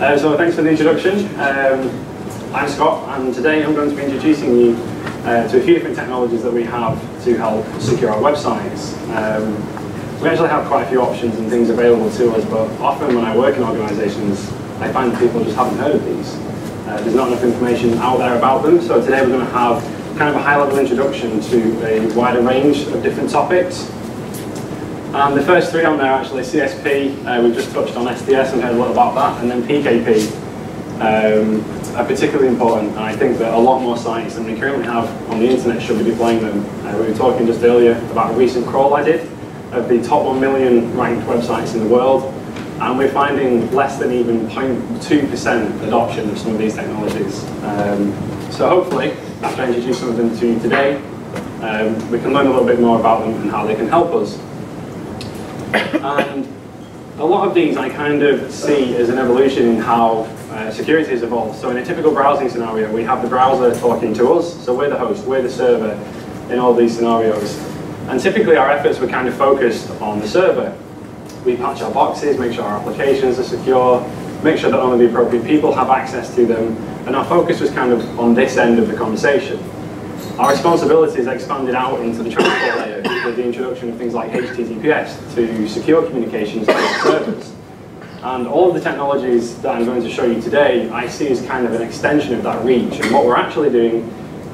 So thanks for the introduction. I'm Scott, and today I'm going to be introducing you to a few different technologies that we have to help secure our websites. We actually have quite a few options and things available to us, but often when I work in organizations, I find people just haven't heard of these. There's not enough information out there about them, so today we're going to have kind of a high-level introduction to a wider range of different topics. And the first three on there are actually CSP, we've just touched on STS and heard a lot about that, and then PKP are particularly important, and I think that a lot more sites than we currently have on the internet should be deploying them. We were talking just earlier about a recent crawl I did of the top 1 million ranked websites in the world, and we're finding less than even 0.2% adoption of some of these technologies. So hopefully, after I introduce some of them to you today, we can learn a little bit more about them and how they can help us. And a lot of these I kind of see as an evolution in how security has evolved. So in a typical browsing scenario, we have the browser talking to us, so we're the host, we're the server in all these scenarios. And typically our efforts were kind of focused on the server. We patch our boxes, make sure our applications are secure, make sure that only the appropriate people have access to them, and our focus was kind of on this end of the conversation. Our responsibilities expanded out into the transport layer with the introduction of things like HTTPS to secure communications to our servers. And all of the technologies that I'm going to show you today I see as kind of an extension of that reach. And what we're actually doing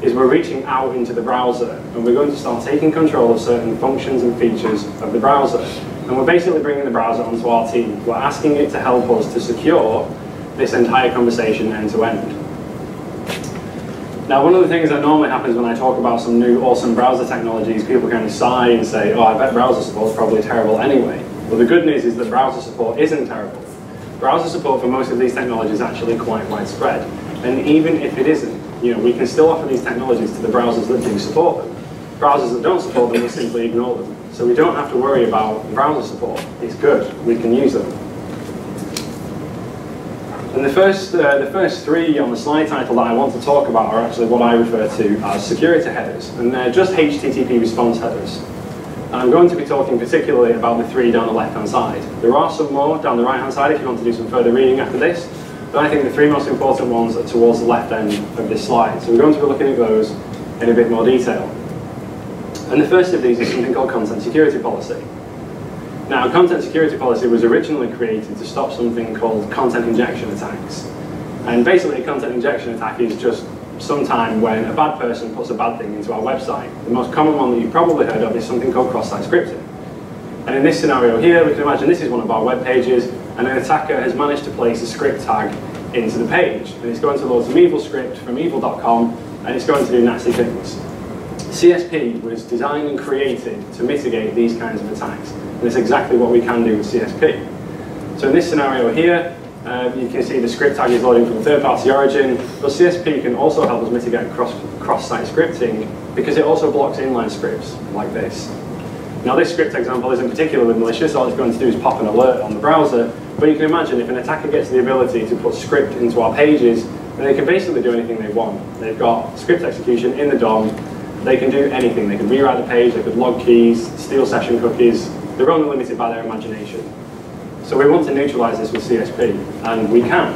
is we're reaching out into the browser, and we're going to start taking control of certain functions and features of the browser. And we're basically bringing the browser onto our team. We're asking it to help us to secure this entire conversation end to end. Now, one of the things that normally happens when I talk about some new awesome browser technologies, people kind of sigh and say, oh, I bet browser support is probably terrible anyway. Well, the good news is that browser support isn't terrible. Browser support for most of these technologies is actually quite widespread. And even if it isn't, you know, we can still offer these technologies to the browsers that do support them. Browsers that don't support them will simply ignore them. So we don't have to worry about browser support. It's good. We can use them. And the first three on the slide title that I want to talk about are actually what I refer to as security headers, and they're just HTTP response headers. And I'm going to be talking particularly about the three down the left-hand side. There are some more down the right-hand side if you want to do some further reading after this, but I think the three most important ones are towards the left end of this slide. So we're going to be looking at those in a bit more detail. And the first of these is something called content security policy. Now, content security policy was originally created to stop something called content injection attacks. And basically, a content injection attack is just some time when a bad person puts a bad thing into our website. The most common one that you've probably heard of is something called cross-site scripting. And in this scenario here, we can imagine this is one of our web pages, and an attacker has managed to place a script tag into the page. And it's going to load some evil script from evil.com, and it's going to do nasty things. CSP was designed and created to mitigate these kinds of attacks. And it's exactly what we can do with CSP. So in this scenario here, you can see the script tag is loading from a third-party origin, but CSP can also help us mitigate cross-site scripting because it also blocks inline scripts like this. Now this script example isn't particularly malicious. All it's going to do is pop an alert on the browser, but you can imagine if an attacker gets the ability to put script into our pages, then they can basically do anything they want. They've got script execution in the DOM, they can do anything. They can rewrite the page, they could log keys, steal session cookies. They're only limited by their imagination. So we want to neutralize this with CSP, and we can.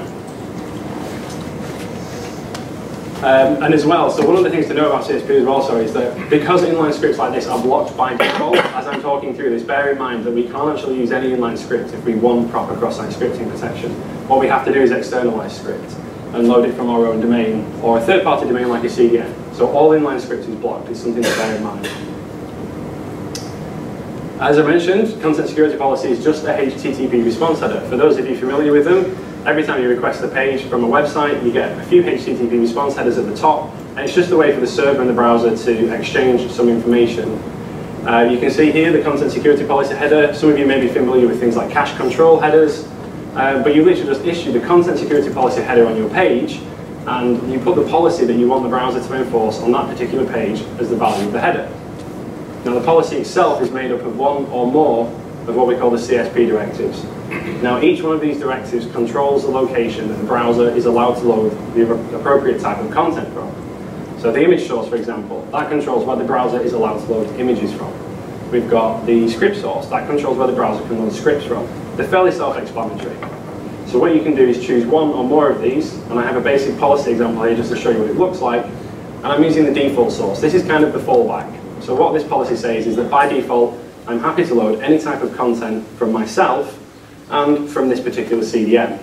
And as well, so one of the things to know about CSP also is that because inline scripts like this are blocked by default, as I'm talking through this, bear in mind that we can't actually use any inline script if we want proper cross-site scripting protection. What we have to do is externalize script and load it from our own domain or a third-party domain like a CDN. So all inline script is blocked. It's something to bear in mind. As I mentioned, content security policy is just a HTTP response header. For those of you familiar with them, every time you request a page from a website, you get a few HTTP response headers at the top, and it's just a way for the server and the browser to exchange some information. You can see here the content security policy header. Some of you may be familiar with things like cache control headers. But you literally just issue the content security policy header on your page, and you put the policy that you want the browser to enforce on that particular page as the value of the header. Now the policy itself is made up of one or more of what we call the CSP directives. Now each one of these directives controls the location that the browser is allowed to load the appropriate type of content from. So the image source, for example, that controls where the browser is allowed to load images from. We've got the script source, that controls where the browser can load scripts from. They're fairly self-explanatory. So what you can do is choose one or more of these, and I have a basic policy example here just to show you what it looks like, and I'm using the default source. This is kind of the fallback. So what this policy says is that by default, I'm happy to load any type of content from myself and from this particular CDN.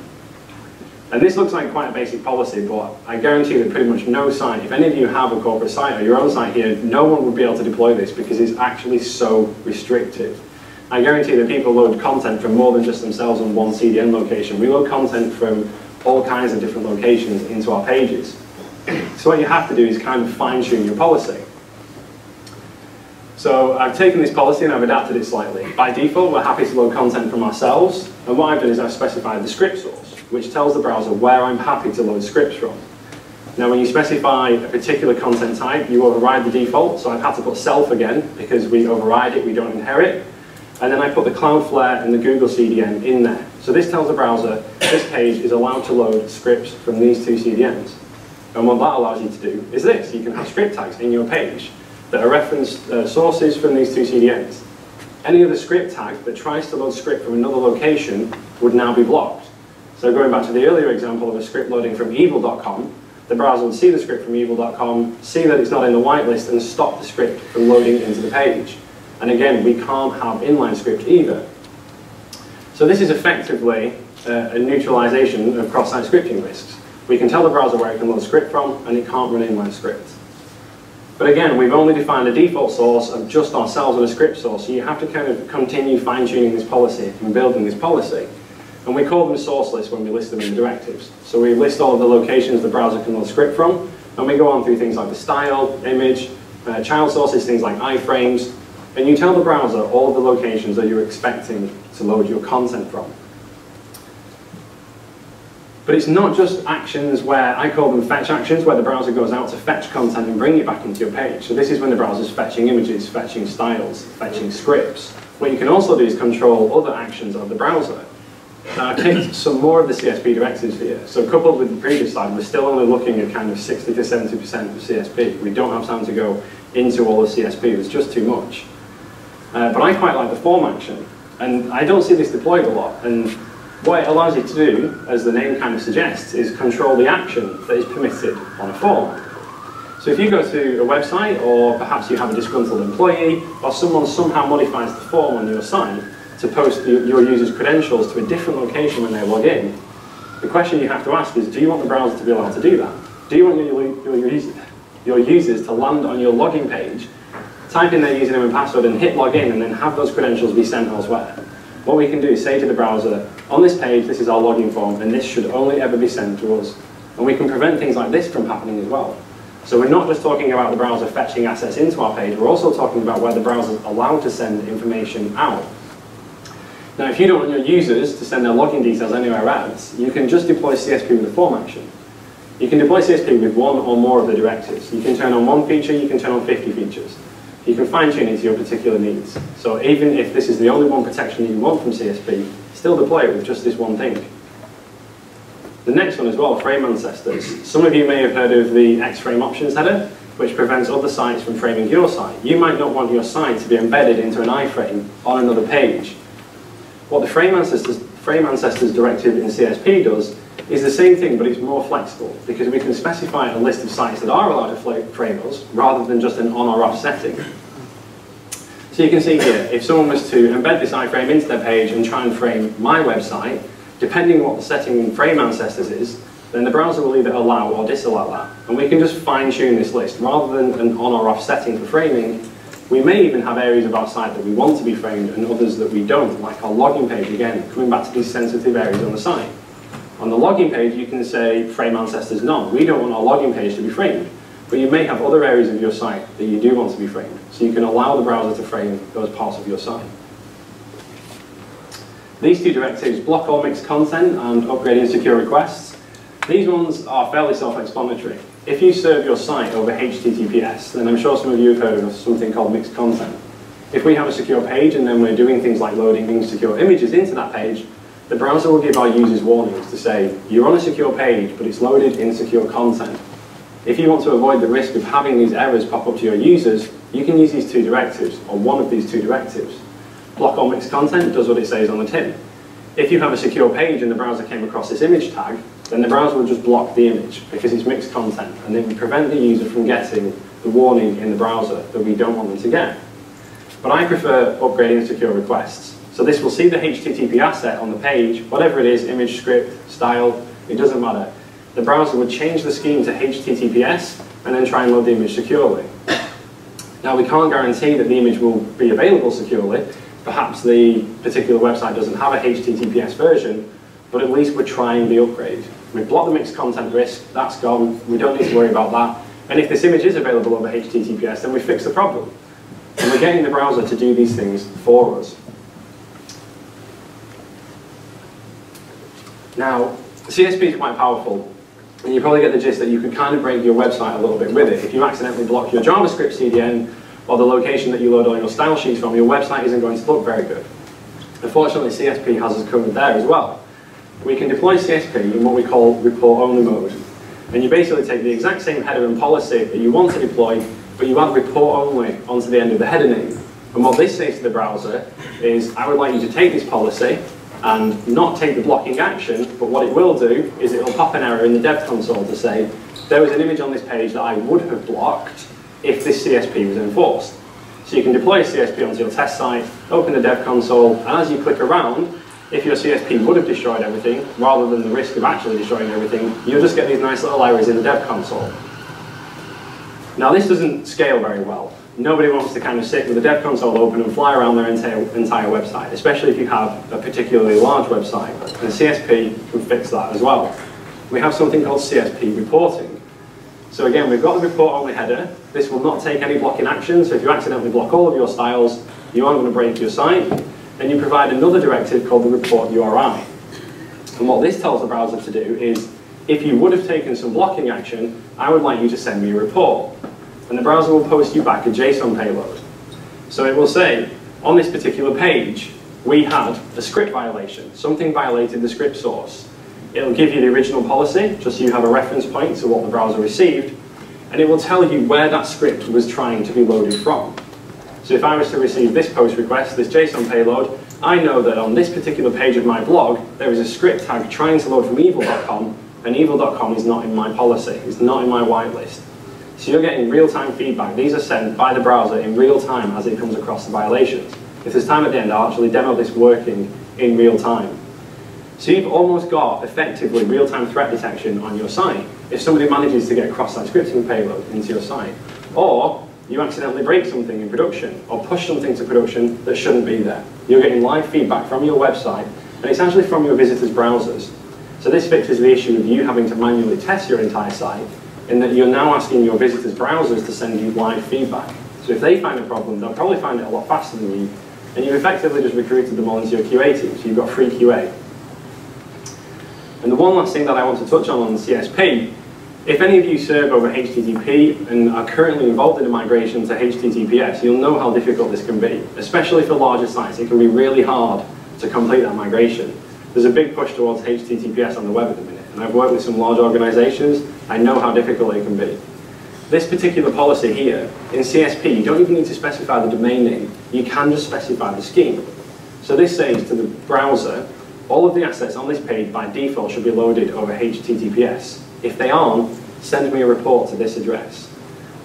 And this looks like quite a basic policy, but I guarantee that pretty much no site, if any of you have a corporate site or your own site here, no one would be able to deploy this because it's actually so restrictive. I guarantee that people load content from more than just themselves on one CDN location. We load content from all kinds of different locations into our pages. So what you have to do is kind of fine-tune your policy. So I've taken this policy and I've adapted it slightly. By default, we're happy to load content from ourselves, and what I've done is I've specified the script source, which tells the browser where I'm happy to load scripts from. Now when you specify a particular content type, you override the default, so I've had to put self again, because we override it, we don't inherit. And then I put the Cloudflare and the Google CDN in there. So this tells the browser this page is allowed to load scripts from these two CDNs. And what that allows you to do is this. You can have script tags in your page that are referenced sources from these two CDNs. Any other script tag that tries to load script from another location would now be blocked. So going back to the earlier example of a script loading from evil.com, the browser would see the script from evil.com, see that it's not in the whitelist, and stop the script from loading into the page. And again, we can't have inline script either. So this is effectively a neutralization of cross-site scripting risks. We can tell the browser where it can load script from, and it can't run inline script. But again, we've only defined a default source of just ourselves and a script source, so you have to kind of continue fine-tuning this policy and building this policy. And we call them source lists when we list them in the directives. So we list all of the locations the browser can load script from, and we go on through things like the style, image, child sources, things like iframes, and you tell the browser all of the locations that you're expecting to load your content from. But it's not just actions where, I call them fetch actions, where the browser goes out to fetch content and bring it back into your page. So this is when the browser's fetching images, fetching styles, fetching scripts. What you can also do is control other actions of the browser. Now I've picked some more of the CSP directives here. So coupled with the previous slide, we're still only looking at kind of 60 to 70% of CSP. We don't have time to go into all of CSP, it's just too much. But I quite like the form action, and I don't see this deployed a lot, and what it allows you to do, as the name kind of suggests, is control the action that is permitted on a form. So if you go to a website, or perhaps you have a disgruntled employee, or someone somehow modifies the form on your site to post your user's credentials to a different location when they log in, the question you have to ask is, do you want the browser to be allowed to do that? Do you want your users to land on your login page, type in their username and password and hit login and then have those credentials be sent elsewhere? What we can do is say to the browser, on this page, this is our login form and this should only ever be sent to us. And we can prevent things like this from happening as well. So we're not just talking about the browser fetching assets into our page, we're also talking about where the browser's allowed to send information out. Now if you don't want your users to send their login details anywhere else, you can just deploy CSP with a form action. You can deploy CSP with one or more of the directives. You can turn on one feature, you can turn on 50 features. You can fine-tune it to your particular needs. So even if this is the only one protection you want from CSP, still deploy it with just this one thing. The next one as well, frame ancestors. Some of you may have heard of the X-frame options header, which prevents other sites from framing your site. You might not want your site to be embedded into an iframe on another page. What the frame ancestors directive in CSP does is the same thing, but it's more flexible, because we can specify a list of sites that are allowed to frame us, rather than just an on or off setting. So you can see here, if someone was to embed this iframe into their page and try and frame my website, depending on what the setting in frame ancestors is, then the browser will either allow or disallow that. And we can just fine tune this list. Rather than an on or off setting for framing, we may even have areas of our site that we want to be framed and others that we don't, like our login page again, coming back to these sensitive areas on the site. On the login page, you can say frame ancestors none. We don't want our login page to be framed. But you may have other areas of your site that you do want to be framed. So you can allow the browser to frame those parts of your site. These two directives, block all mixed content and upgrade insecure requests. These ones are fairly self-explanatory. If you serve your site over HTTPS, then I'm sure some of you have heard of something called mixed content. If we have a secure page and then we're doing things like loading insecure images into that page, the browser will give our users warnings to say, you're on a secure page, but it's loaded insecure content. If you want to avoid the risk of having these errors pop up to your users, you can use these two directives, or one of these two directives. Block all mixed content does what it says on the tin. if you have a secure page and the browser came across this image tag, then the browser would just block the image because it's mixed content, and it would prevent the user from getting the warning in the browser that we don't want them to get. But I prefer upgrading secure requests. So this will see the HTTP asset on the page, whatever it is, image, script, style, it doesn't matter. The browser would change the scheme to HTTPS and then try and load the image securely. Now we can't guarantee that the image will be available securely. Perhaps the particular website doesn't have a HTTPS version, but at least we're trying the upgrade. We've blocked the mixed content risk, that's gone, we don't need to worry about that. And if this image is available over HTTPS, then we fix the problem. And we're getting the browser to do these things for us. Now, CSP is quite powerful, and you probably get the gist that you can kind of break your website a little bit with it. If you accidentally block your JavaScript CDN, or the location that you load all your style sheets from, your website isn't going to look very good. Unfortunately, CSP has us covered there as well. We can deploy CSP in what we call report-only mode. And you basically take the exact same header and policy that you want to deploy, but you add report-only onto the end of the header name. And what this says to the browser is, I would like you to take this policy and not take the blocking action, but what it will do is it will pop an error in the dev console to say, there was an image on this page that I would have blocked if this CSP was enforced. So you can deploy a CSP onto your test site, open the dev console, and as you click around, if your CSP would have destroyed everything, rather than the risk of actually destroying everything, you'll just get these nice little errors in the dev console. Now this doesn't scale very well. Nobody wants to kind of sit with the dev console open and fly around their entire website, especially if you have a particularly large website. And CSP can fix that as well. We have something called CSP reporting. So again, we've got the report-only header. This will not take any blocking action, so if you accidentally block all of your styles, you aren't going to break your site. Then you provide another directive called the report URI. And what this tells the browser to do is, if you would have taken some blocking action, I would like you to send me a report. And the browser will post you back a JSON payload. So it will say, on this particular page, we had a script violation. Something violated the script source. It'll give you the original policy, just so you have a reference point to what the browser received, and it will tell you where that script was trying to be loaded from. So if I was to receive this post request, this JSON payload, I know that on this particular page of my blog, there is a script tag trying to load from evil.com, and evil.com is not in my policy, it's not in my whitelist. So you're getting real-time feedback. These are sent by the browser in real time as it comes across the violations. If there's time at the end, I'll actually demo this working in real time. So you've almost got, effectively, real-time threat detection on your site if somebody manages to get a cross-site scripting payload into your site. Or you accidentally break something in production or push something to production that shouldn't be there. You're getting live feedback from your website, and it's actually from your visitors' browsers. So this fixes the issue of you having to manually test your entire site in that you're now asking your visitors' browsers to send you live feedback. So if they find a problem, they'll probably find it a lot faster than you, and you've effectively just recruited them all into your QA team, so you've got free QA. And the one last thing that I want to touch on CSP, if any of you serve over HTTP and are currently involved in a migration to HTTPS, you'll know how difficult this can be. Especially for larger sites, it can be really hard to complete that migration. There's a big push towards HTTPS on the web at the minute, and I've worked with some large organizations, I know how difficult it can be. This particular policy here, in CSP, you don't even need to specify the domain name, you can just specify the scheme. So this says to the browser, all of the assets on this page by default should be loaded over HTTPS. If they aren't, send me a report to this address.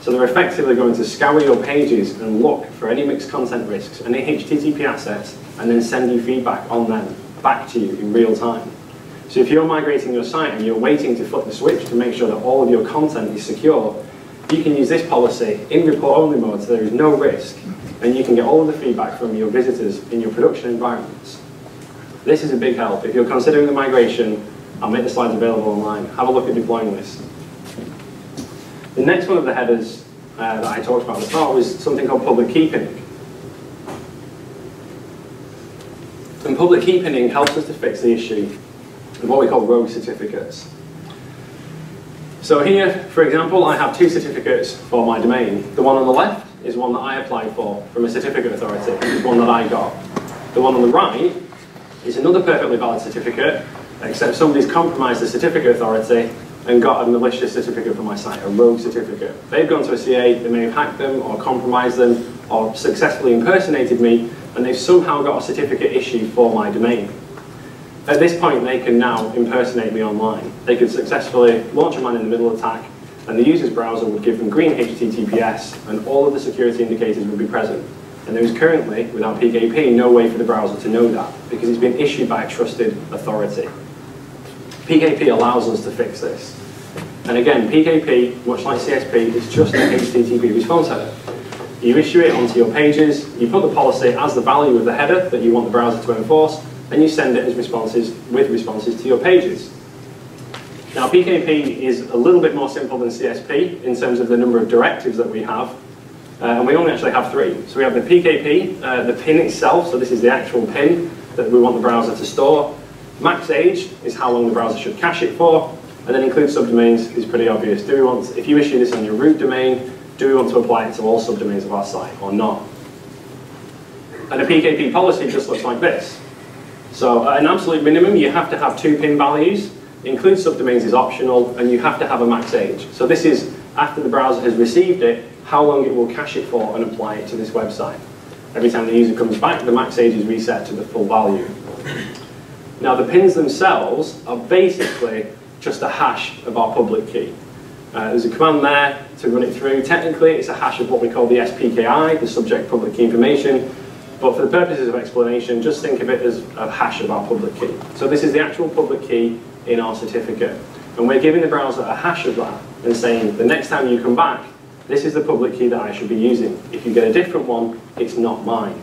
So they're effectively going to scour your pages and look for any mixed content risks, any HTTP assets, and then send you feedback on them back to you in real time. So if you're migrating your site and you're waiting to flip the switch to make sure that all of your content is secure, you can use this policy in report-only mode so there is no risk, and you can get all of the feedback from your visitors in your production environments. This is a big help. If you're considering the migration, I'll make the slides available online. Have a look at deploying this. The next one of the headers that I talked about at the start was something called public key pinning. And public key pinning helps us to fix the issue of what we call rogue certificates. So here, for example, I have two certificates for my domain. The one on the left is one that I applied for from a certificate authority, it's one that I got. The one on the right is another perfectly valid certificate, except somebody's compromised the certificate authority and got a malicious certificate for my site, a rogue certificate. They've gone to a CA, they may have hacked them or compromised them or successfully impersonated me, and they've somehow got a certificate issued for my domain. At this point, they can now impersonate me online. They could successfully launch a man-in-the-middle attack, and the user's browser would give them green HTTPS, and all of the security indicators would be present. And there is currently, without PKP, no way for the browser to know that, because it's been issued by a trusted authority. PKP allows us to fix this. And again, PKP, much like CSP, is just an HTTP response header. You issue it onto your pages, you put the policy as the value of the header that you want the browser to enforce, and you send it as responses with responses to your pages. Now, PKP is a little bit more simple than CSP in terms of the number of directives that we have. And we only actually have three. So we have the PKP, the pin itself, so this is the actual pin that we want the browser to store. Max age is how long the browser should cache it for. And then include subdomains is pretty obvious. Do we want, if you issue this on your root domain, do we want to apply it to all subdomains of our site or not? And a PKP policy just looks like this. So at an absolute minimum, you have to have 2 pin values. Include subdomains is optional, and you have to have a max age. So this is, after the browser has received it, how long it will cache it for and apply it to this website. Every time the user comes back, the max age is reset to the full value. Now the pins themselves are basically just a hash of our public key. There's a command there to run it through. Technically, it's a hash of what we call the SPKI, the subject public key information, but for the purposes of explanation, just think of it as a hash of our public key. So this is the actual public key in our certificate. And we're giving the browser a hash of that and saying, the next time you come back, this is the public key that I should be using. If you get a different one, it's not mine.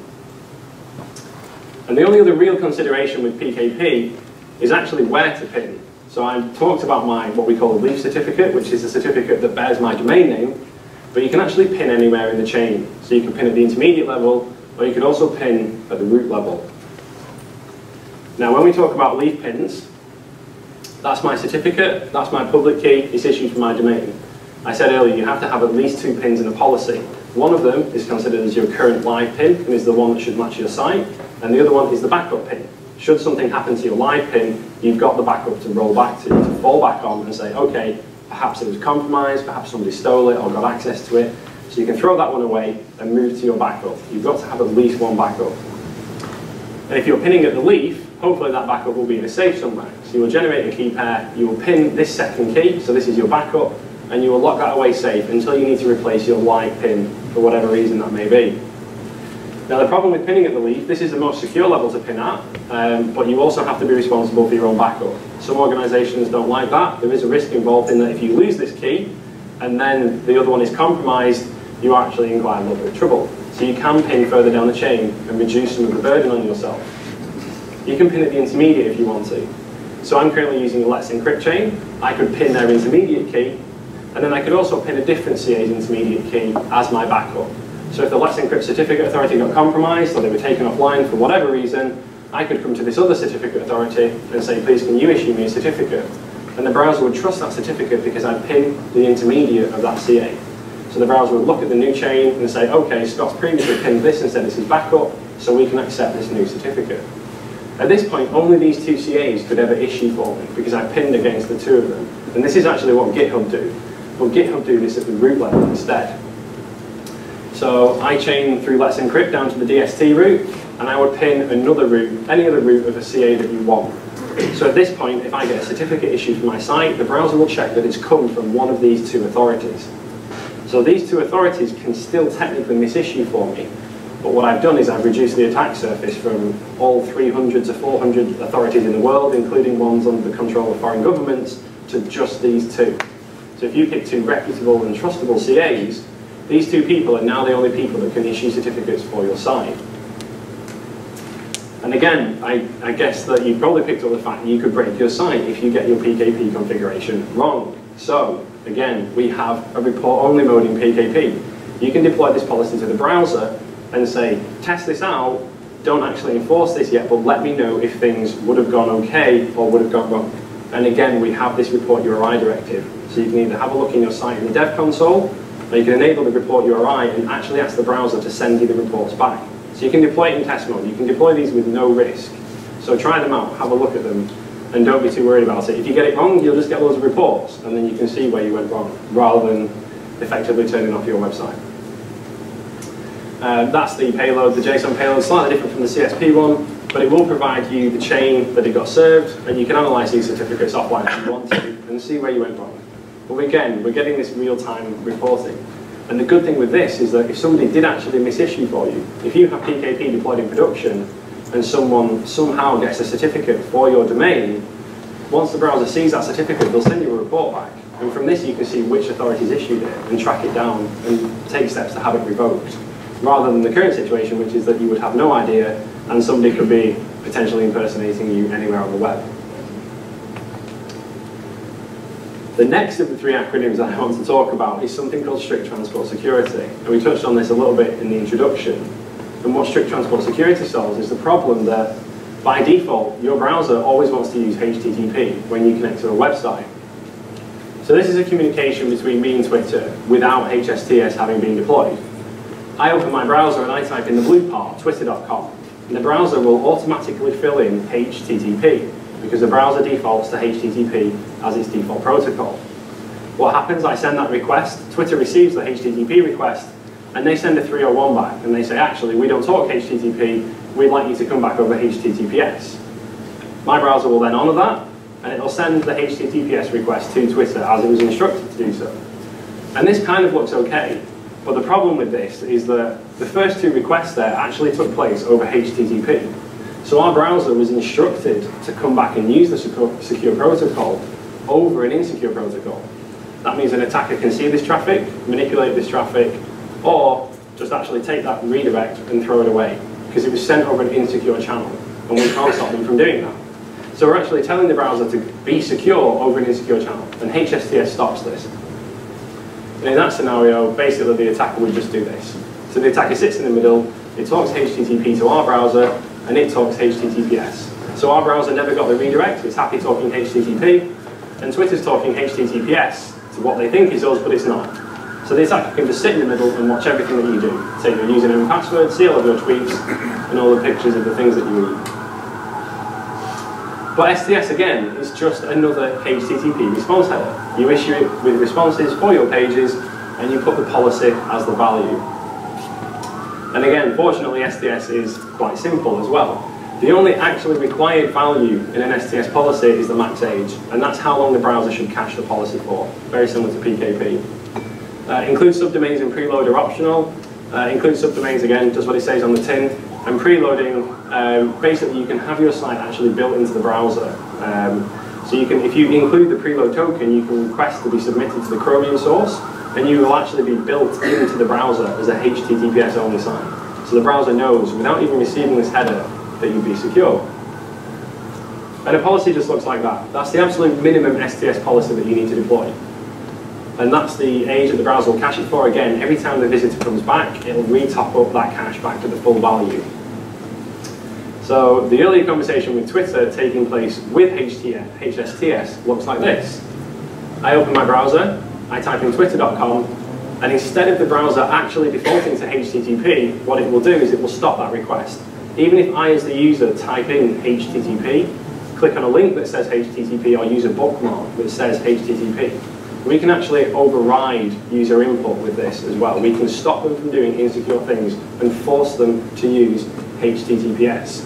And the only other real consideration with PKP is actually where to pin. So I've talked about my, what we call a leaf certificate, which is a certificate that bears my domain name, but you can actually pin anywhere in the chain. So you can pin at the intermediate level, or you can also pin at the root level. Now when we talk about leaf pins, that's my certificate, that's my public key, it's issued from my domain. I said earlier, you have to have at least 2 pins in a policy. One of them is considered as your current live pin, and is the one that should match your site, and the other one is the backup pin. Should something happen to your live pin, you've got the backup to roll back to fall back on and say, okay, perhaps it was compromised, perhaps somebody stole it or got access to it. So you can throw that one away and move to your backup. You've got to have at least 1 backup. And if you're pinning at the leaf, hopefully that backup will be in a safe somewhere. So you will generate a key pair, you will pin this second key, so this is your backup, and you will lock that away safe until you need to replace your live pin for whatever reason that may be. Now the problem with pinning at the leaf, this is the most secure level to pin at, but you also have to be responsible for your own backup. Some organizations don't like that. There is a risk involved in that if you lose this key, and then the other one is compromised, you are actually in quite a lot of trouble. So you can pin further down the chain and reduce some of the burden on yourself. You can pin at the intermediate if you want to. So I'm currently using a Let's Encrypt chain. I could pin their intermediate key, and then I could also pin a different CA's intermediate key as my backup. So if the Let's Encrypt certificate authority got compromised or they were taken offline for whatever reason, I could come to this other certificate authority and say, please can you issue me a certificate? And the browser would trust that certificate because I'd pin the intermediate of that CA. So the browser would look at the new chain and say, okay, Scott's previously pinned this and said this is backup, so we can accept this new certificate. At this point, only these 2 CAs could ever issue for me because I pinned against the 2 of them. And this is actually what GitHub do. But GitHub do this at the root level instead. So I chain through Let's Encrypt down to the DST root, and I would pin another root, any other root of a CA that you want. So at this point, if I get a certificate issued for my site, the browser will check that it's come from one of these 2 authorities. So these 2 authorities can still technically misissue for me, but what I've done is I've reduced the attack surface from all 300 to 400 authorities in the world, including ones under the control of foreign governments, to just these 2. So if you pick 2 reputable and trustable CAs, these 2 people are now the only people that can issue certificates for your site. And again, I guess that you probably picked up the fact that you could break your site if you get your PKP configuration wrong. So again, we have a report-only mode in PKP. You can deploy this policy to the browser and say, test this out, don't actually enforce this yet, but let me know if things would have gone okay or would have gone wrong. And again, we have this report URI directive. So you can either have a look in your site in the dev console, or you can enable the report URI and actually ask the browser to send you the reports back. So you can deploy it in test mode. You can deploy these with no risk. So try them out, have a look at them, and don't be too worried about it. If you get it wrong, you'll just get loads of reports, and then you can see where you went wrong, rather than effectively turning off your website. That's the payload. The JSON payload is slightly different from the CSP one. but it will provide you the chain that it got served, and you can analyze these certificates offline if you want to and see where you went wrong. But again, we're getting this real-time reporting. And the good thing with this is that if somebody did actually misissue for you, if you have PKP deployed in production and someone somehow gets a certificate for your domain, once the browser sees that certificate, they'll send you a report back. And from this, you can see which authorities issued it and track it down and take steps to have it revoked, rather than the current situation, which is that you would have no idea and somebody could be potentially impersonating you anywhere on the web. The next of the three acronyms that I want to talk about is something called strict transport security. And we touched on this a little bit in the introduction. And what strict transport security solves is the problem that, by default, your browser always wants to use HTTP when you connect to a website. So this is a communication between me and Twitter without HSTS having been deployed. I open my browser and I type in the blue part, twitter.com. And the browser will automatically fill in HTTP because the browser defaults to HTTP as its default protocol. What happens, I send that request, Twitter receives the HTTP request, and they send a 301 back, and they say, actually, we don't talk HTTP, we'd like you to come back over HTTPS. My browser will then honor that, and it will send the HTTPS request to Twitter as it was instructed to do so. And this kind of looks okay, but the problem with this is that the first two requests there actually took place over HTTP. So our browser was instructed to come back and use the secure protocol over an insecure protocol. That means an attacker can see this traffic, manipulate this traffic, or just actually take that redirect and throw it away, because it was sent over an insecure channel, and we can't stop them from doing that. So we're actually telling the browser to be secure over an insecure channel, and HSTS stops this. And in that scenario, basically the attacker would just do this. So the attacker sits in the middle, it talks HTTP to our browser, and it talks HTTPS. So our browser never got the redirect, it's happy talking HTTP, and Twitter's talking HTTPS to what they think is us, but it's not. So the attacker can just sit in the middle and watch everything that you do. Take your username and password, see all of your tweets, and all the pictures of the things that you read. But STS, again, is just another HTTP response header. You issue it with responses for your pages, and you put the policy as the value. And again, fortunately, STS is quite simple as well. The only actually required value in an STS policy is the max age, and that's how long the browser should cache the policy for, very similar to PKP. Include subdomains and preload are optional. Include subdomains, again, does what it says on the tin. And preloading, basically you can have your site actually built into the browser. So you can, if you include the preload token, you can request to be submitted to the Chromium source, and you will actually be built into the browser as a HTTPS only site. So the browser knows, without even receiving this header, that you'd be secure. And a policy just looks like that. That's the absolute minimum STS policy that you need to deploy. And that's the age that the browser will cache it for. Again, every time the visitor comes back, it'll re-top up that cache back to the full value. So the earlier conversation with Twitter taking place with HSTS looks like this. I open my browser, I type in twitter.com, and instead of the browser actually defaulting to HTTP, what it will do is it will stop that request. Even if I, as the user, type in HTTP, click on a link that says HTTP, or use a bookmark that says HTTP, we can actually override user input with this as well. We can stop them from doing insecure things and force them to use HTTPS.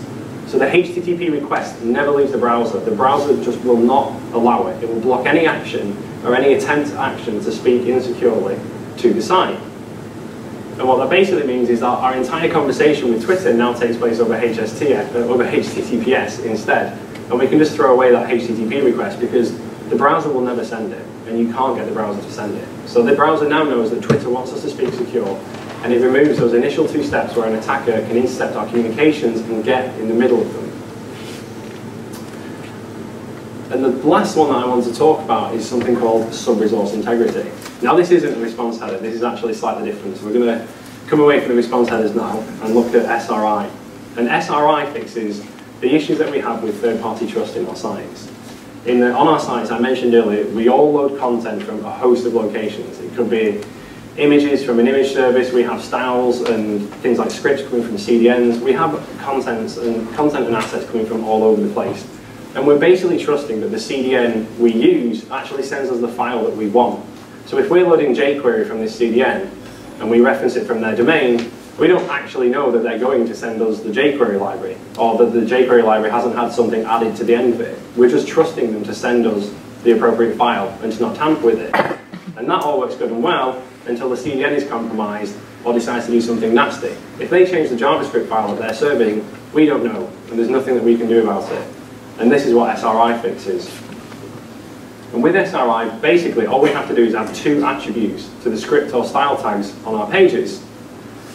So the HTTP request never leaves the browser. The browser just will not allow it. It will block any action or any attempt at action to speak insecurely to the site. And what that basically means is that our entire conversation with Twitter now takes place over HTTPS instead. And we can just throw away that HTTP request because the browser will never send it, and you can't get the browser to send it. So the browser now knows that Twitter wants us to speak secure, and it removes those initial two steps where an attacker can intercept our communications and get in the middle of them. And the last one that I want to talk about is something called sub-resource integrity. Now this isn't a response header, this is actually slightly different. So we're going to come away from the response headers now and look at SRI. And SRI fixes the issues that we have with third-party trust in our sites. On our sites, I mentioned earlier, we all load content from a host of locations. It could be images from an image service, we have styles and things like scripts coming from CDNs, we have content and assets coming from all over the place. And we're basically trusting that the CDN we use actually sends us the file that we want. So if we're loading jQuery from this CDN, and we reference it from their domain, we don't actually know that they're going to send us the jQuery library, or that the jQuery library hasn't had something added to the end of it. We're just trusting them to send us the appropriate file and to not tamper with it. And that all works good and well until the CDN is compromised or decides to do something nasty. If they change the JavaScript file that they're serving, we don't know, and there's nothing that we can do about it. And this is what SRI fixes. And with SRI, basically, all we have to do is add two attributes to the script or style tags on our pages.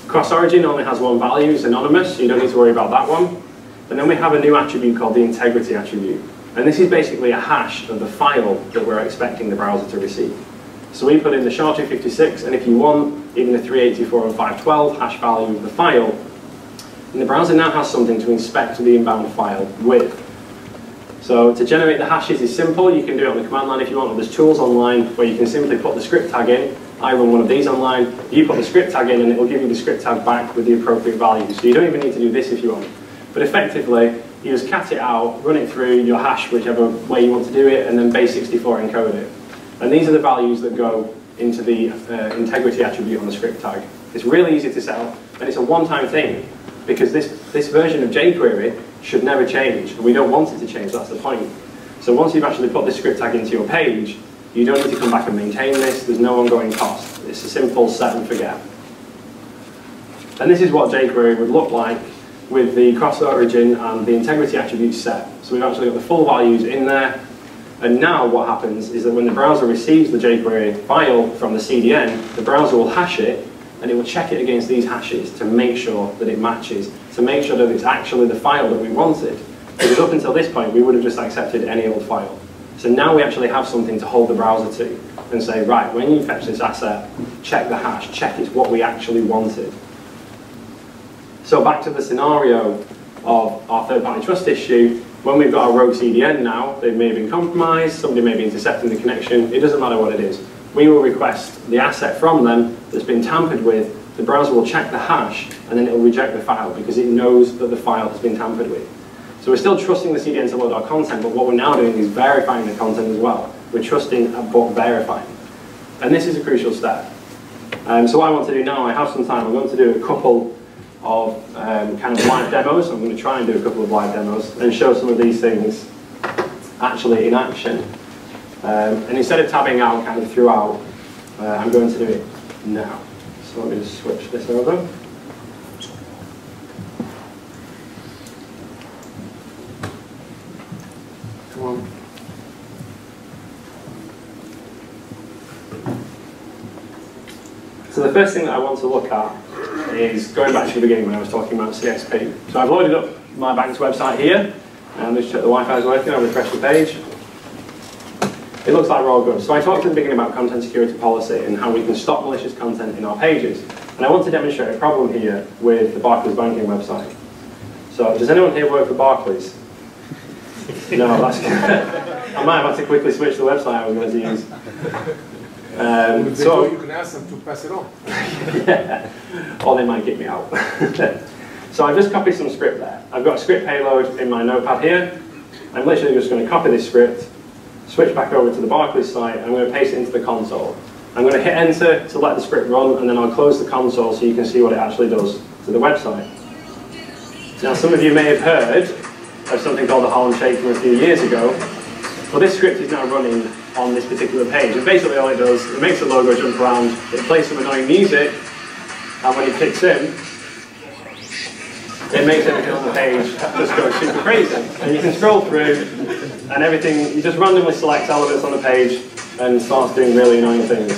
Cross-origin only has one value, it's anonymous, so you don't need to worry about that one. And then we have a new attribute called the integrity attribute. And this is basically a hash of the file that we're expecting the browser to receive. So we put in the SHA-256, and if you want, even the 384 and 512 hash value of the file, and the browser now has something to inspect the inbound file with. So to generate the hashes is simple. You can do it on the command line if you want, or there's tools online where you can simply put the script tag in. I run one of these online. You put the script tag in, and it will give you the script tag back with the appropriate value. So you don't even need to do this if you want. But effectively, you just cat it out, run it through your hash, whichever way you want to do it, and then base64 encode it. And these are the values that go into the integrity attribute on the script tag. It's really easy to set up, and it's a one-time thing, because this version of jQuery should never change. We don't want it to change, that's the point. So once you've actually put the script tag into your page, you don't need to come back and maintain this, there's no ongoing cost. It's a simple set and forget. And this is what jQuery would look like with the cross-origin and the integrity attributes set. So we've actually got the full values in there. And now what happens is that when the browser receives the jQuery file from the CDN, the browser will hash it, and it will check it against these hashes to make sure that it matches, to make sure that it's actually the file that we wanted. Because up until this point, we would have just accepted any old file. So now we actually have something to hold the browser to and say, right, when you fetch this asset, check the hash, check it's what we actually wanted. So back to the scenario of our third-party trust issue. When we've got a rogue CDN now, they may have been compromised, somebody may be intercepting the connection, it doesn't matter what it is. We will request the asset from them that's been tampered with, the browser will check the hash, and then it will reject the file because it knows that the file has been tampered with. So we're still trusting the CDN to load our content, but what we're now doing is verifying the content as well. We're trusting but verifying. And this is a crucial step. So what I want to do now, I have some time, I'm going to do a couple of kind of live demos. I'm going to try and do a couple of live demos and show some of these things actually in action. And instead of tabbing out kind of throughout, I'm going to do it now. So let me just switch this over. Come on. So the first thing that I want to look at is going back to the beginning when I was talking about CSP. So I've loaded up my bank's website here, and let's check the Wi-Fi is working. I'll refresh the page. It looks like we're all good. So I talked at the beginning about content security policy and how we can stop malicious content in our pages. And I want to demonstrate a problem here with the Barclays banking website. So does anyone here work for Barclays? No, that's good. I might have had to quickly switch the website I was going to use. So you can ask them to pass it on. Yeah. Or they might kick me out. So I've just copied some script there. I've got a script payload in my notepad here. I'm literally just going to copy this script, switch back over to the Barclays site, I'm going to paste it into the console. I'm going to hit enter to let the script run, and then I'll close the console so you can see what it actually does to the website. Now some of you may have heard of something called the Harlem Shake from a few years ago. Well, this script is now running on this particular page, and basically all it does, it makes the logo jump around, it plays some annoying music, and when it kicks in, it makes everything on the page just go super crazy. And you can scroll through, and everything, you just randomly select elements on the page and starts doing really annoying things.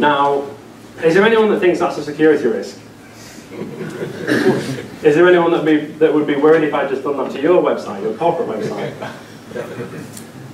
Now, is there anyone that thinks that's a security risk? Is there anyone that would be worried if I'd just done that to your website, your corporate website?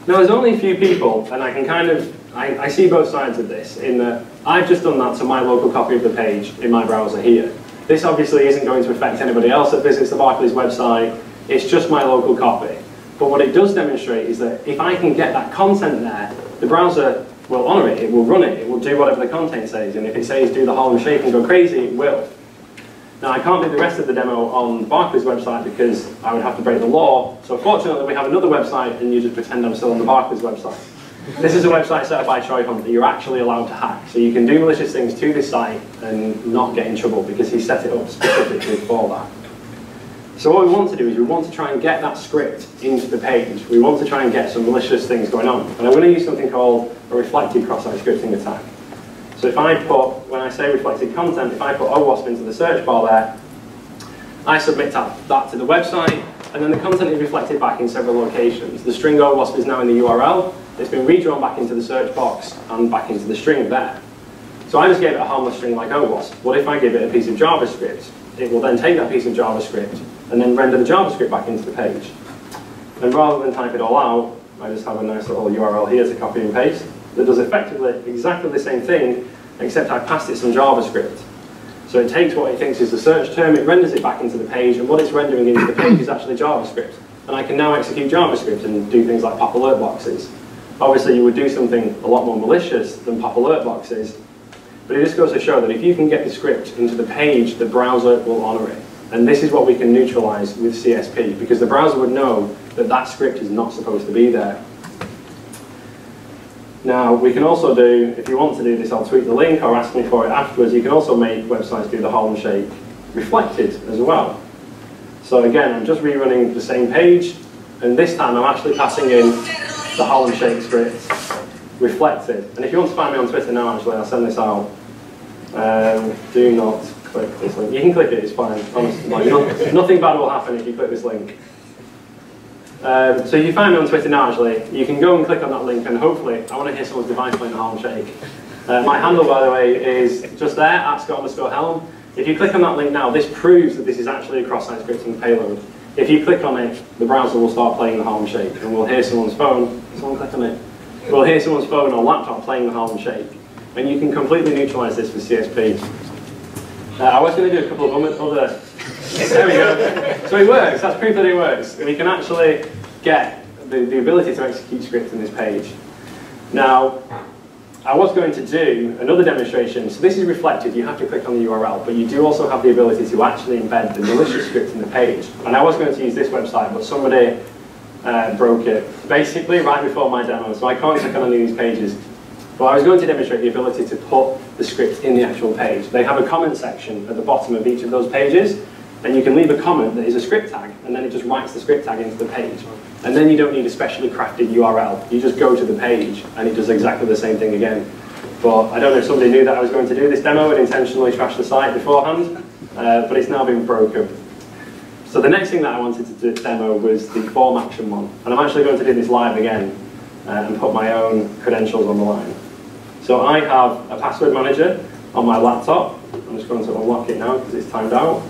Now, there's only a few people, and I can kind of, I see both sides of this, in that I've just done that to my local copy of the page in my browser here. This obviously isn't going to affect anybody else that visits the Barclays website, it's just my local copy. But what it does demonstrate is that if I can get that content there, the browser will honour it, it will run it will do whatever the content says, and if it says do the Harlem Shake and go crazy, it will. Now I can't do the rest of the demo on the Barclays website because I would have to break the law, so fortunately we have another website and you just pretend I'm still on the Barclays website. This is a website set up by Troy Hunt that you're actually allowed to hack. So you can do malicious things to this site and not get in trouble because he set it up specifically for that. So what we want to do is we want to try and get that script into the page. We want to try and get some malicious things going on. And I'm going to use something called a reflected cross-site scripting attack. So if I put, when I say reflected content, if I put OWASP into the search bar there, I submit that to the website, and then the content is reflected back in several locations. The string OWASP is now in the URL. It's been redrawn back into the search box and back into the string there. So I just gave it a harmless string like OWASP. What if I give it a piece of JavaScript? It will then take that piece of JavaScript and then render the JavaScript back into the page. And rather than type it all out, I just have a nice little URL here to copy and paste that does effectively exactly the same thing, except I passed it some JavaScript. So it takes what it thinks is the search term, it renders it back into the page, and what it's rendering into the page is actually JavaScript. And I can now execute JavaScript and do things like pop alert boxes. Obviously, you would do something a lot more malicious than pop alert boxes, but it just goes to show that if you can get the script into the page, the browser will honor it. And this is what we can neutralize with CSP, because the browser would know that that script is not supposed to be there. Now, we can also do, if you want to do this, I'll tweet the link or ask me for it afterwards, you can also make websites do the Helme shake reflected as well. So again, I'm just rerunning the same page, and this time I'm actually passing in the Helme shake script reflected. And if you want to find me on Twitter now, actually, I'll send this out. Do not click this link. You can click it, it's fine. Honestly, like, nothing bad will happen if you click this link. So if you find me on Twitter now, actually, you can go and click on that link, and hopefully, I want to hear someone's device playing the Helme shake. My handle, by the way, is just there, @Scott_Helme. If you click on that link now, this proves that this is actually a cross-site scripting payload. If you click on it, the browser will start playing the Helme shake, and we'll hear someone's phone. Someone click on it. We'll hear someone's phone or laptop playing the Helme shake. And you can completely neutralize this with CSP. I was going to do a couple of other. There we go. So it works, that's proof that it works. And you can actually get the ability to execute scripts in this page. Now, I was going to do another demonstration. So this is reflected, you have to click on the URL, but you do also have the ability to actually embed the malicious script in the page. And I was going to use this website, but somebody broke it, basically right before my demo, so I can't click on any of these pages. But I was going to demonstrate the ability to put the script in the actual page. They have a comment section at the bottom of each of those pages, and you can leave a comment that is a script tag, and then it just writes the script tag into the page. And then you don't need a specially crafted URL. You just go to the page, and it does exactly the same thing again. But I don't know if somebody knew that I was going to do this demo and intentionally trashed the site beforehand, but it's now been broken. So the next thing that I wanted to demo was the form action one. And I'm actually going to do this live again and put my own credentials on the line. So I have a password manager on my laptop. I'm just going to unlock it now because it's timed out.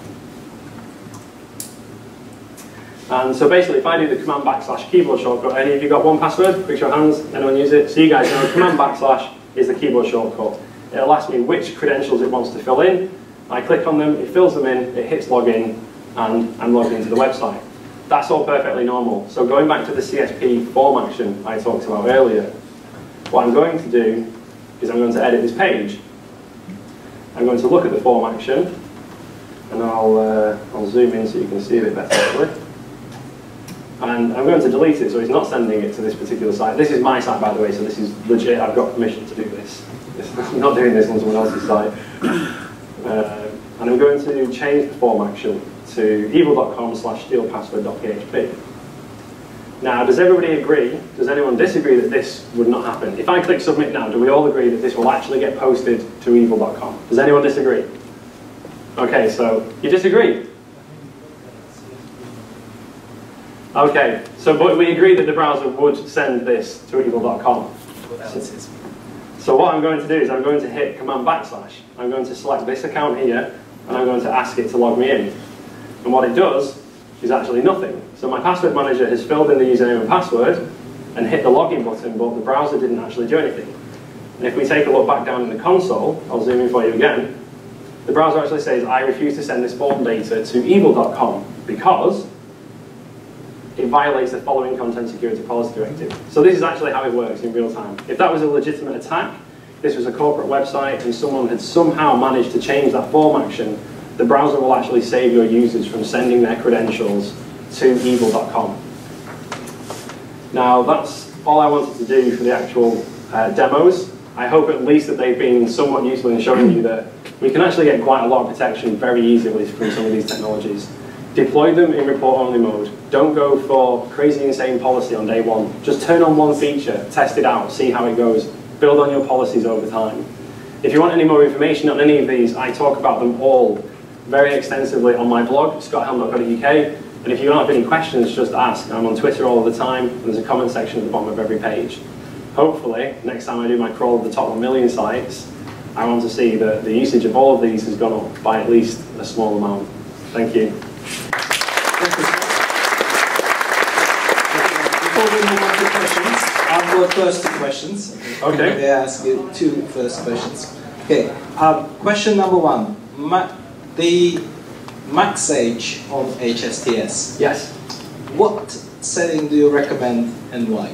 And so basically, if I do the command backslash keyboard shortcut, any of you got 1Password? Quick show of hands, anyone use it? So you guys know command backslash is the keyboard shortcut. It'll ask me which credentials it wants to fill in. I click on them, it fills them in, it hits login, and I'm logged into the website. That's all perfectly normal. So going back to the CSP form action I talked about earlier, what I'm going to do is I'm going to edit this page. I'm going to look at the form action, and I'll zoom in so you can see it a bit better, actually. And I'm going to delete it, so it's not sending it to this particular site. This is my site, by the way, so this is legit. I've got permission to do this. I'm not doing this on someone else's site. And I'm going to change the form action to evil.com/stealpassword.php. Now, does everybody agree? Does anyone disagree that this would not happen? If I click submit now, do we all agree that this will actually get posted to evil.com? Does anyone disagree? Okay, so you disagree? Okay, so but we agree that the browser would send this to evil.com. So what I'm going to do is I'm going to hit command backslash. I'm going to select this account here, and I'm going to ask it to log me in. And what it does is actually nothing. So my password manager has filled in the username and password and hit the login button, but the browser didn't actually do anything. And if we take a look back down in the console, I'll zoom in for you again, the browser actually says, I refuse to send this form data to evil.com because it violates the following Content Security Policy Directive. So this is actually how it works in real time. If that was a legitimate attack, this was a corporate website and someone had somehow managed to change that form action, the browser will actually save your users from sending their credentials to evil.com. Now that's all I wanted to do for the actual demos, I hope at least that they've been somewhat useful in showing you that we can actually get quite a lot of protection very easily from some of these technologies. Deploy them in report-only mode. Don't go for crazy, insane policy on day one. Just turn on one feature, test it out, see how it goes. Build on your policies over time. If you want any more information on any of these, I talk about them all very extensively on my blog, scotthelme.co.uk. And if you have any questions, just ask. I'm on Twitter all the time, and there's a comment section at the bottom of every page. Hopefully, next time I do my crawl of the top 1 million sites, I want to see that the usage of all of these has gone up by at least a small amount. Thank you. Before we move on to questions, I'll go first to questions. Okay. May I ask you two first questions? Okay. Question number one. The max age on HSTS. Yes. What setting do you recommend and why?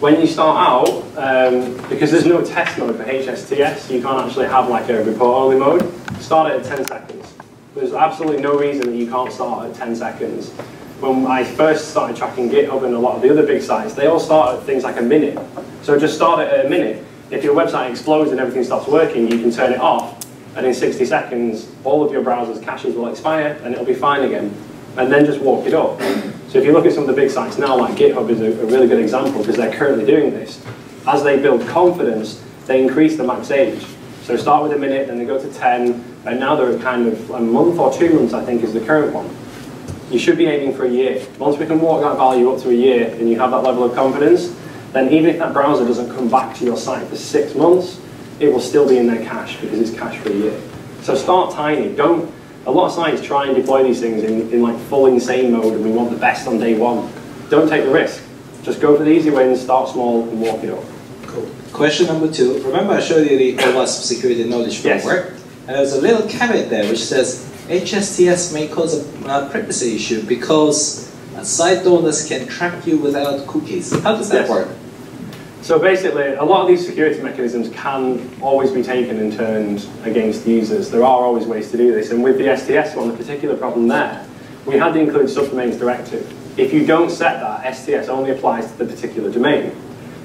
When you start out, because there's no test mode for HSTS, you can't actually have like a report-only mode. Start it at 10 seconds. There's absolutely no reason that you can't start at 10 seconds. When I first started tracking GitHub and a lot of the other big sites, they all start at things like a minute. So just start it at a minute. If your website explodes and everything stops working, you can turn it off, and in 60 seconds, all of your browser's caches will expire, and it'll be fine again. And then just walk it up. So if you look at some of the big sites now, like GitHub is a really good example, because they're currently doing this. As they build confidence, they increase the max age. So start with a minute, then they go to 10, and now they're kind of a month or 2 months, I think, is the current one. You should be aiming for a year. Once we can walk that value up to a year, and you have that level of confidence, then even if that browser doesn't come back to your site for 6 months, it will still be in their cache, because it's cached for a year. So start tiny. Don't. A lot of sites try and deploy these things in like full insane mode, and we want the best on day one. Don't take the risk. Just go for the easy wins, start small, and walk it up. Cool. Question number two. Remember I showed you the OWASP security knowledge framework? Yes. And there's a little caveat there which says HSTS may cause a privacy issue because site owners can track you without cookies. How does that work? So basically, a lot of these security mechanisms can always be taken and turned against users. There are always ways to do this, and with the STS one, the particular problem there, we had the include subdomains directive. If you don't set that, STS only applies to the particular domain.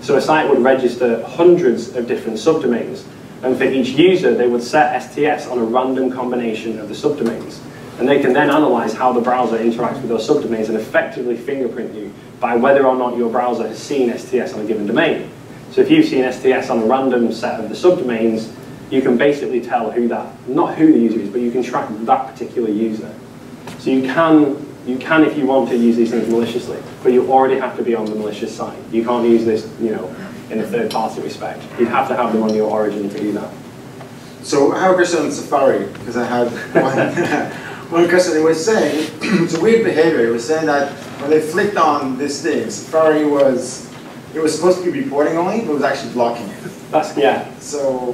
So a site would register hundreds of different subdomains, and for each user, they would set STS on a random combination of the subdomains. And they can then analyze how the browser interacts with those subdomains and effectively fingerprint you by whether or not your browser has seen STS on a given domain. So if you've seen STS on a random set of the subdomains, you can basically tell who that, not who the user is, but you can track that particular user. So you can if you want to use these things maliciously, but you already have to be on the malicious side. You can't use this, you know, in a third party respect. You'd have to have them on your origin to do that. So I have a question on Safari, because I had one question. It was saying, it's a weird behavior. It was saying that when they flicked on this thing, Safari was, it was supposed to be reporting only, but it was actually blocking it. That's, yeah. So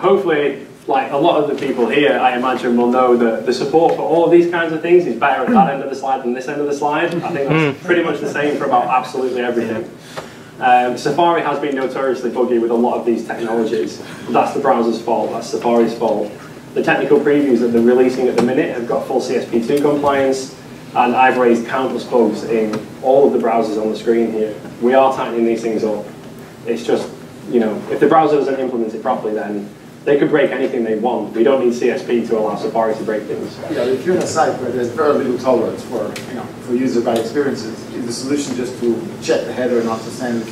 hopefully, like a lot of the people here, I imagine, will know that the support for all of these kinds of things is better at that end of the slide than this end of the slide. I think that's pretty much the same for about absolutely everything. Safari has been notoriously buggy with a lot of these technologies. That's the browser's fault, that's Safari's fault. The technical previews that they're releasing at the minute have got full CSP2 compliance, and I've raised countless bugs in all of the browsers on the screen here. We are tightening these things up. It's just, you know, if the browser doesn't implement it properly, then they could break anything they want. We don't need CSP to allow Safari to break things. Yeah, if you're on a site where there's very little tolerance for, you know, for user bad experiences, is the solution just to check the header and not to send?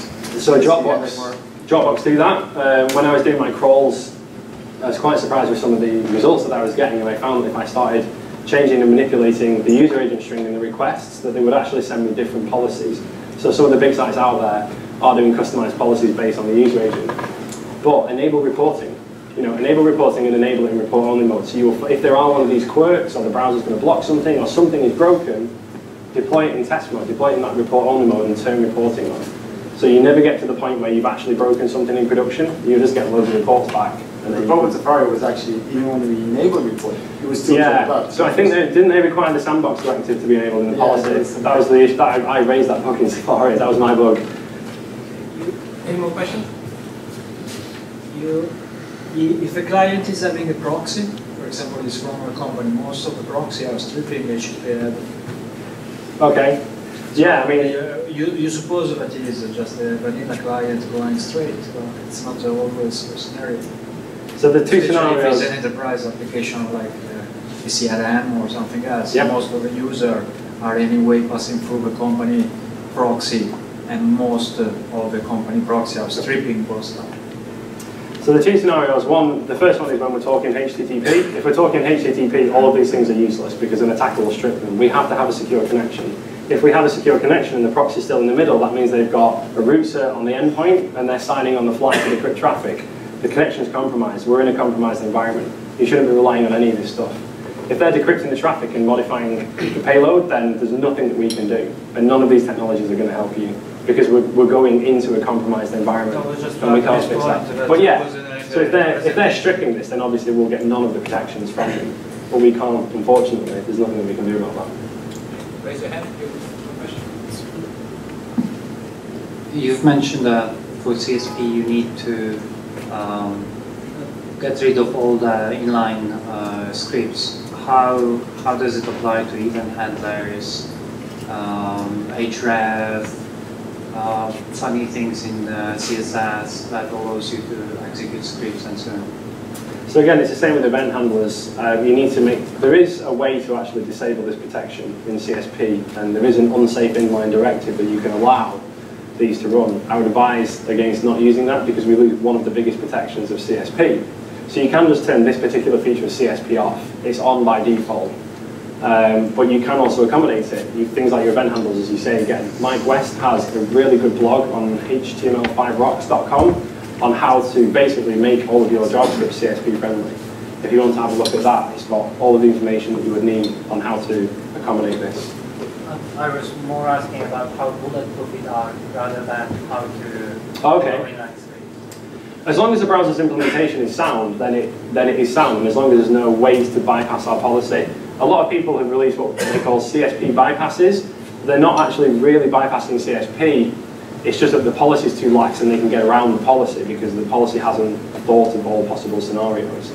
So Dropbox do that. When I was doing my crawls, I was quite surprised with some of the results that I was getting, and I found that if I started changing and manipulating the user agent string in the requests, that they would actually send me different policies. So some of the big sites out there are doing customized policies based on the user agent. But enable reporting. You know, enable reporting and enable it in report-only mode. So you will, if there are one of these quirks, or the browser's going to block something, or something is broken, deploy it in test mode, deploy it in that report-only mode, and turn reporting on. So you never get to the point where you've actually broken something in production. You just get loads of reports back. And the problem with Safari was actually, even when we enabled reporting, it was still about. So I think didn't they require the sandbox directive to be enabled in the policy? That was the issue. I raised that bug in Safari. That was my bug. Any more questions? If the client is having a proxy, for example, this former company, most of the proxy are strip image. Okay. Yeah, I mean, you suppose that it is just a vanilla client going straight, but it's not always a scenario. So the two scenarios. If it's an enterprise application like a CRM or something else, yep. Most of the users are anyway passing through the company proxy, and most of the company proxy are stripping post. So the two scenarios, one, the first one is when we're talking HTTP. If we're talking HTTP, all of these things are useless because an attacker will strip them. We have to have a secure connection. If we have a secure connection and the proxy's still in the middle, that means they've got a root cert on the endpoint and they're signing on the fly for the quick traffic. The connection's compromised. We're in a compromised environment. You shouldn't be relying on any of this stuff. If they're decrypting the traffic and modifying the payload, then there's nothing that we can do. And none of these technologies are going to help you. Because we're going into a compromised environment, and we can't fix that. But yeah, so if they're stripping this, then obviously we'll get none of the protections from them. But we can't, unfortunately. There's nothing that we can do about that. Raise your hand. You've mentioned that for CSP you need to get rid of all the inline scripts. How does it apply to event handlers, href? Funny things in CSS that allows you to execute scripts and so on. So again, it's the same with event handlers. You need to there is a way to actually disable this protection in CSP, and there is an unsafe inline directive that you can allow these to run. I would advise against not using that because we lose one of the biggest protections of CSP. So you can just turn this particular feature of CSP off. It's on by default. But you can also accommodate it. Things like your event handlers, as you say again. Mike West has a really good blog on html5rocks.com on how to basically make all of your JavaScript CSP friendly. If you want to have a look at that, it's got all of the information that you would need on how to accommodate this. I was more asking about how bulletproof it are rather than how to relax it. As long as the browser's implementation is sound, then it is sound, and as long as there's no ways to bypass our policy. A lot of people have released what they call CSP bypasses. They're not actually really bypassing CSP, it's just that the policy is too lax and they can get around the policy because the policy hasn't thought of all possible scenarios.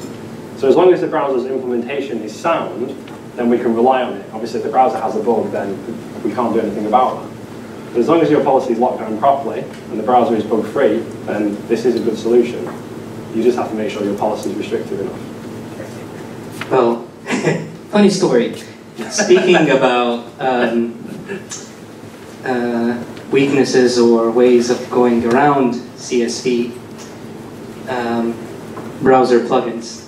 So as long as the browser's implementation is sound, then we can rely on it. Obviously if the browser has a bug, then we can't do anything about that. But as long as your policy is locked down properly and the browser is bug free, then this is a good solution. You just have to make sure your policy is restrictive enough. Well. Funny story. Speaking about weaknesses or ways of going around CSV, browser plugins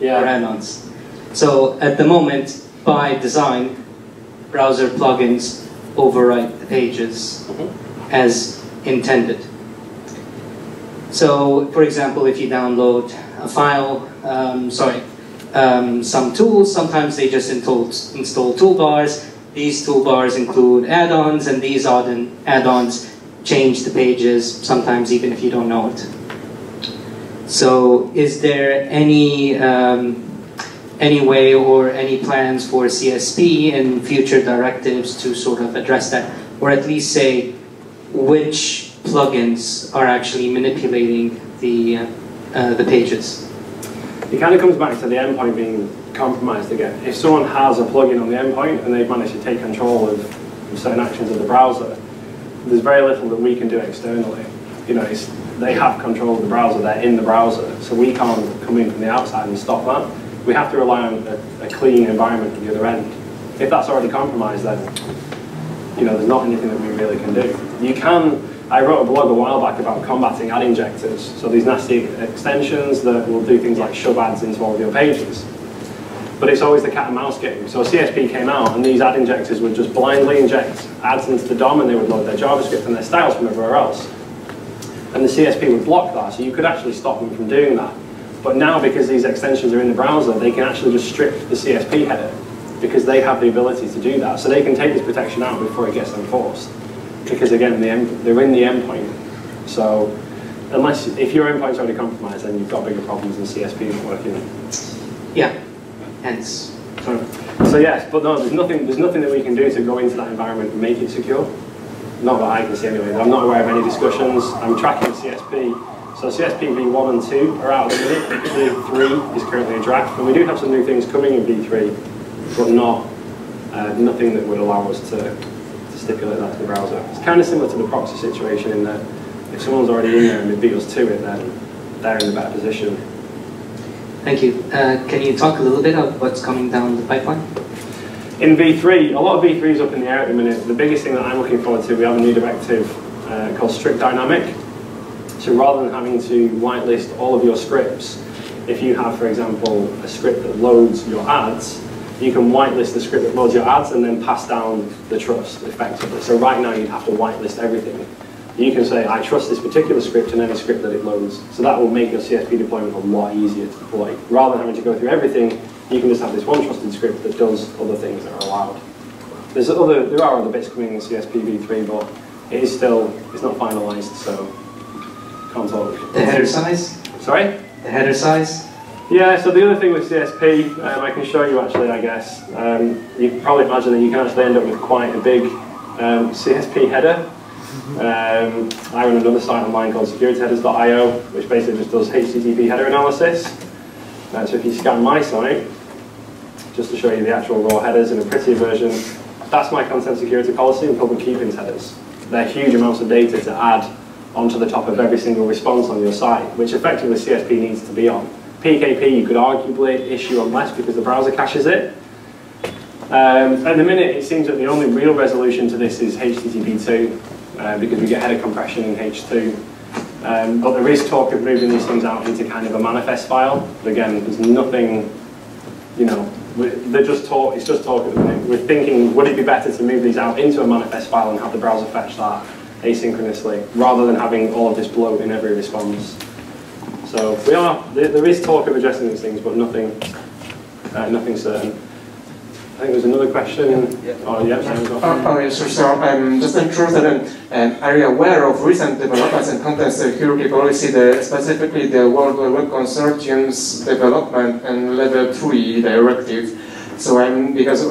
or add-ons. So at the moment, by design, browser plugins overwrite the pages as intended. So, for example, if you download a file, some tools, sometimes they just install toolbars. These toolbars include add-ons, and these add-ons change the pages, sometimes even if you don't know it. So is there any way or any plans for CSP and future directives to sort of address that, or at least say which plugins are actually manipulating the pages? It kind of comes back to the endpoint being compromised again. If someone has a plugin on the endpoint and they've managed to take control of certain actions of the browser, there's very little that we can do externally. You know, they have control of the browser, they're in the browser, so we can't come in from the outside and stop that. We have to rely on a clean environment at the other end. If that's already compromised, then you know, there's not anything that we really can do. I wrote a blog a while back about combating ad injectors, so these nasty extensions that will do things like shove ads into all of your pages. But it's always the cat and mouse game. So CSP came out and these ad injectors would just blindly inject ads into the DOM and they would load their JavaScript and their styles from everywhere else. And the CSP would block that, so you could actually stop them from doing that. But now because these extensions are in the browser, they can actually just strip the CSP header because they have the ability to do that. So they can take this protection out before it gets enforced. Because again, they're in the endpoint. So, if your endpoint's already compromised, then you've got bigger problems than CSP not working. Yeah, hence. So yes, but no, there's nothing that we can do to go into that environment and make it secure. Not that I can see anyway. I'm not aware of any discussions. I'm tracking CSP. So CSP v1 and 2 are out at the minute. V3 is currently a draft, and we do have some new things coming in v3, but nothing that would allow us to stipulate that to the browser. It's kind of similar to the proxy situation in that if someone's already in there and it beat us to it, then they're in a better position. Thank you. Can you talk a little bit about what's coming down the pipeline? In V3, a lot of V3 is up in the air at the minute. The biggest thing that I'm looking forward to, we have a new directive called strict dynamic. So rather than having to whitelist all of your scripts, if you have, for example, a script that loads your ads, you can whitelist the script that loads your ads and then pass down the trust effectively. So right now you'd have to whitelist everything. You can say, I trust this particular script and any script that it loads. So that will make your CSP deployment a lot easier to deploy. Rather than having to go through everything, you can just have this one trusted script that does other things that are allowed. There are other bits coming in CSP v3, but it is still, it's not finalized, so can't talk. The header size? Sorry? The header size? Yeah, so the other thing with CSP, I can show you actually, I guess. You can probably imagine that you can actually end up with quite a big CSP header. I run another site online called securityheaders.io, which basically just does HTTP header analysis. So if you scan my site, just to show you the actual raw headers in a prettier version, that's my content security policy and public keepings headers. They're huge amounts of data to add onto the top of every single response on your site, which effectively CSP needs to be on. PKP you could arguably issue on less because the browser caches it. At the minute, it seems that the only real resolution to this is HTTP2, because we get header compression in H2. But there is talk of moving these things out into kind of a manifest file. But again, there's nothing, you know, they're just talk, it's just talk at the minute. We're thinking, would it be better to move these out into a manifest file and have the browser fetch that asynchronously, rather than having all of this bloat in every response? So we are, there is talk of addressing these things, but nothing certain. I think there's another question. Yeah. Oh, yeah. Sure. I'm just interested in, are you aware of recent developments in content security policy, specifically the World Web Consortium's development and Level 3 directive? So because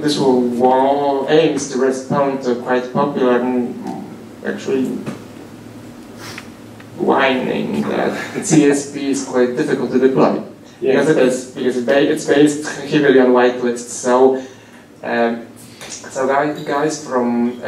this will aims to respond to quite popular, actually, whining that CSP is quite difficult to deploy. Yeah. Because it's based heavily on whitelists. So, guys from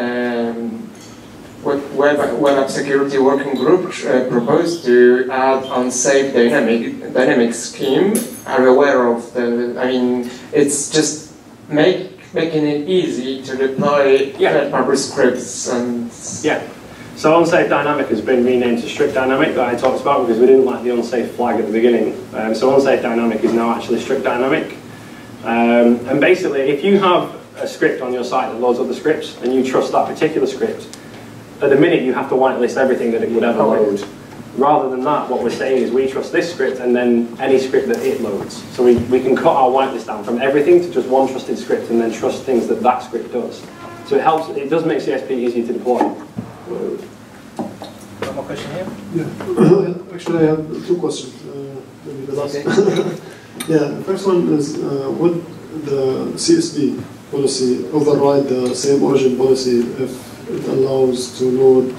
Web App Security Working Group proposed to add unsafe dynamic scheme. Are aware of the? I mean, it's just making it easy to deploy third-party scripts and. Yeah. So unsafe dynamic has been renamed to strict dynamic that I talked about because we didn't like the unsafe flag at the beginning. So unsafe dynamic is now actually strict dynamic. And basically, if you have a script on your site that loads other scripts and you trust that particular script, at the minute you have to whitelist everything that it would ever load. Rather than that, what we're saying is we trust this script and then any script that it loads. So we can cut our whitelist down from everything to just one trusted script and then trust things that that script does. So it helps, it does make CSP easier to deploy. One more question here? Yeah. Actually, I have two questions. Maybe the last. Okay. Yeah, the first one is would the CSP policy override the same origin policy if it allows to load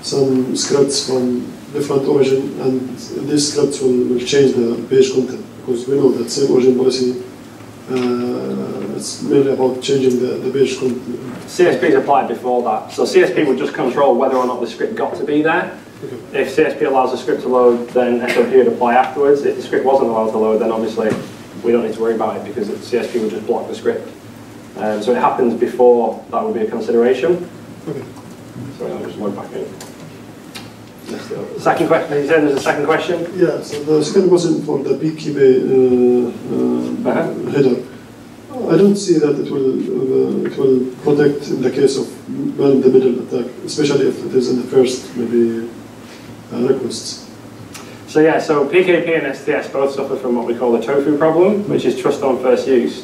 some scripts from different origin and these scripts will change the page content? Because we know that same origin policy it's mainly about changing the page content. CSP's applied before that. So CSP would just control whether or not the script got to be there. Okay. If CSP allows the script to load, then SOP would apply afterwards. If the script wasn't allowed to load, then obviously we don't need to worry about it because CSP would just block the script. So it happens before that would be a consideration. Okay. Sorry, I'll just log back in. Second question, you said there's a second question? Yeah, so the second question for the PKP header. I don't see that it will protect in the case of man-in-the-middle attack, especially if it is in the first maybe requests. So yeah, so PKP and STS both suffer from what we call the tofu problem, which is trust on first use.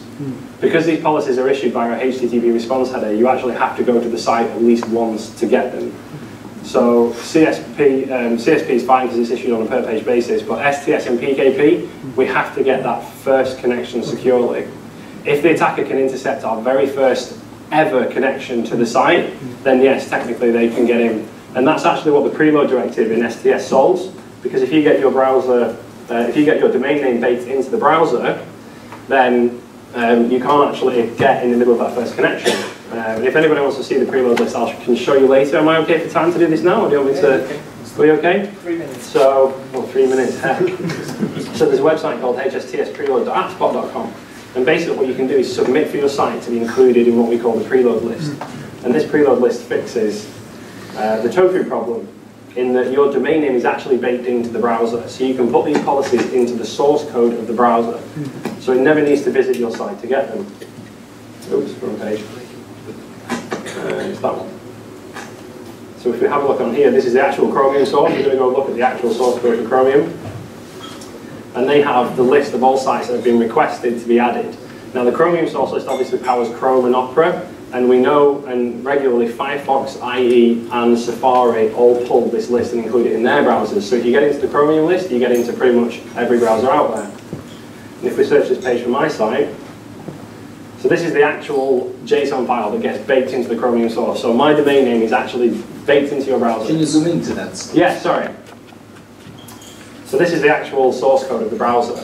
Because these policies are issued by our HTTP response header, you actually have to go to the site at least once to get them. So CSP is fine because it's issued on a per-page basis, but STS and PKP, we have to get that first connection securely. If the attacker can intercept our very first ever connection to the site, then yes, technically they can get in. And that's actually what the preload directive in STS solves, because if you get your browser, if you get your domain name baked into the browser, then you can't actually get in the middle of that first connection. But if anybody wants to see the preload list, I can show you later. Am I okay for time to do this now, or do you want me to? Are we okay? 3 minutes. So, well, 3 minutes, heck. So there's a website called hstspreload.appspot.com, and basically what you can do is submit for your site to be included in what we call the preload list. And this preload list fixes the tofu problem, in that your domain name is actually baked into the browser, so you can put these policies into the source code of the browser, so it never needs to visit your site to get them. Oops, wrong page. It's that one. So if we have a look on here, this is the actual Chromium source. We're going to go look at the actual source code for Chromium. And they have the list of all sites that have been requested to be added. Now the Chromium source list obviously powers Chrome and Opera, and we know, and regularly, Firefox, IE, and Safari all pull this list and include it in their browsers. So if you get into the Chromium list, you get into pretty much every browser out there. And if we search this page from my site, so this is the actual JSON file that gets baked into the Chromium source. So my domain name is actually baked into your browser. Can you zoom into that? Yeah, sorry. So this is the actual source code of the browser.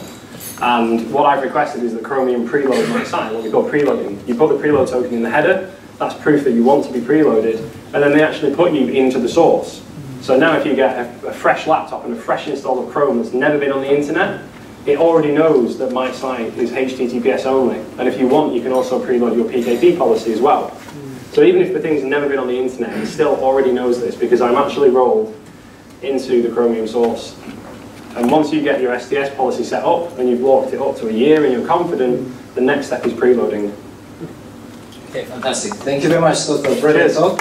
And what I've requested is the Chromium preload my site, what we call preloading. You put the preload token in the header, that's proof that you want to be preloaded, and then they actually put you into the source. So now if you get a fresh laptop and a fresh install of Chrome that's never been on the internet, it already knows that my site is HTTPS only. And if you want, you can also preload your PKP policy as well. So even if the thing's never been on the internet, it still already knows this, because I'm actually rolled into the Chromium source. And once you get your STS policy set up, and you've locked it up to a year, and you're confident, the next step is preloading. Okay, fantastic. Thank you very much, Scott, for a brilliant talk.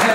Cheers.